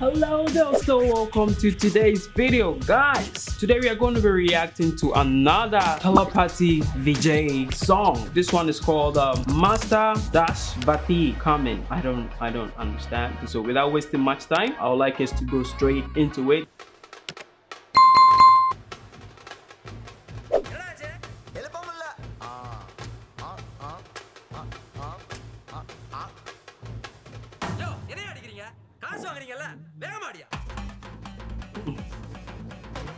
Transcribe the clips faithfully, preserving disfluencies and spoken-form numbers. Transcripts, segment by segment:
Hello there, so welcome to today's video, guys. Today we are going to be reacting to another Talapathy Vijay song. This one is called um, Master Dash Bati Coming. I don't, I don't understand. So without wasting much time, I would like us to go straight into it.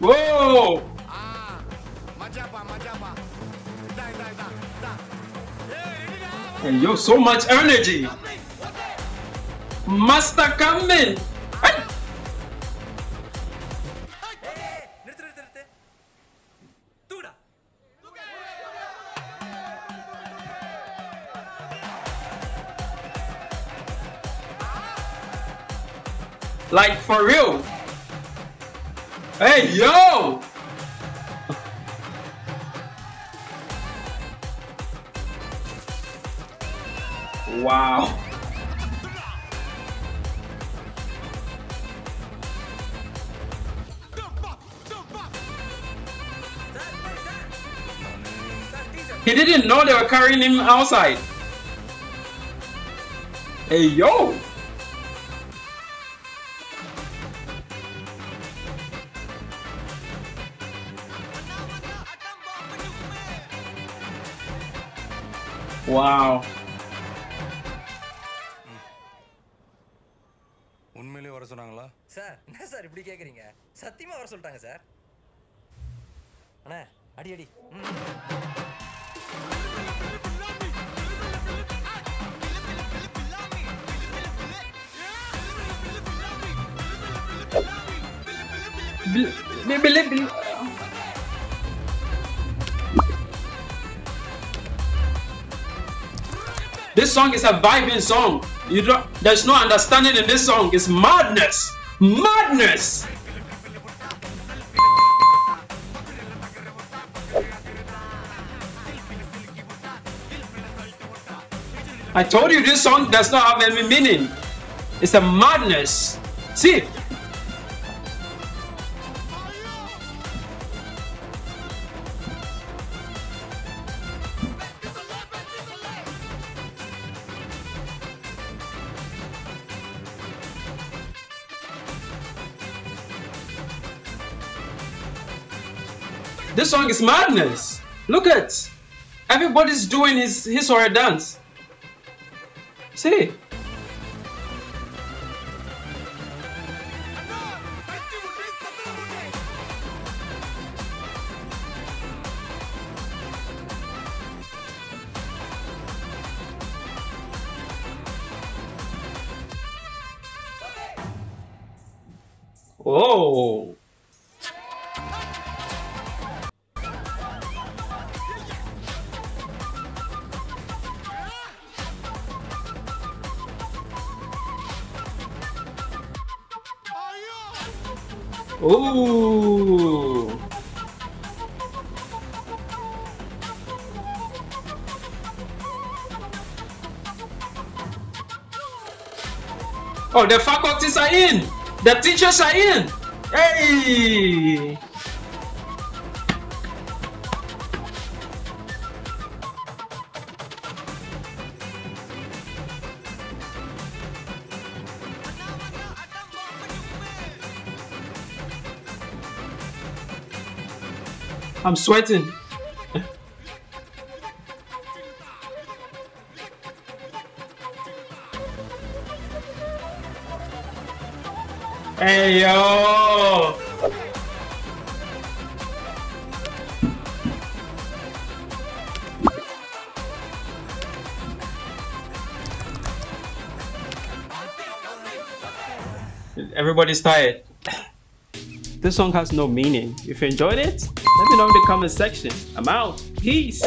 Whoa! And yo, so much energy! Master coming! Hey! Like for real! Hey, yo! Wow. He didn't know they were carrying him outside. Hey, yo! Wow. Unmele vara sonangala sir na sir ipdi kekringa satyama vara soltanga sir ana adi adi bille bille bille This song is a vibing song. You don't, there's no understanding in this song. It's madness. Madness. I told you this song does not have any meaning. It's a madness. See? This song is madness. Look at everybody's doing his his or her dance. See? Oh. Ooh. Oh, the faculties are in. The teachers are in. Hey. I'm sweating. Hey yo! Everybody's tired. This song has no meaning. If you enjoyed it, let me know in the comment section. I'm out. Peace.